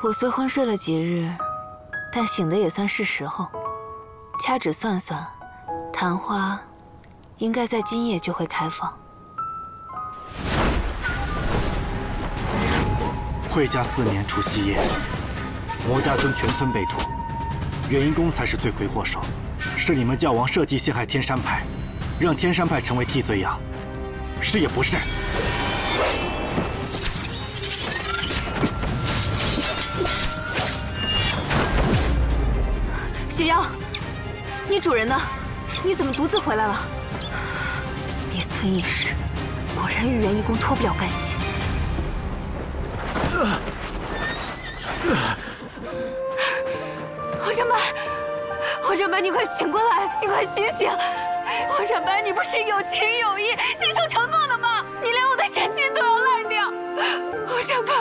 我虽昏睡了几日，但醒的也算是时候。掐指算算，昙花应该在今夜就会开放。惠家4年除夕夜，魔家村全村被屠，元婴宫才是罪魁祸首。是你们教王设计陷害天山派，让天山派成为替罪羊，是也不是？ 雪瑶，你主人呢？你怎么独自回来了？灭村一事，果然与元一公脱不了干系。黄长白，黄长白，你快醒过来，你快醒醒！黄长白，你不是有情有义、心生承诺的吗？你连我的真心都要赖掉，黄长白。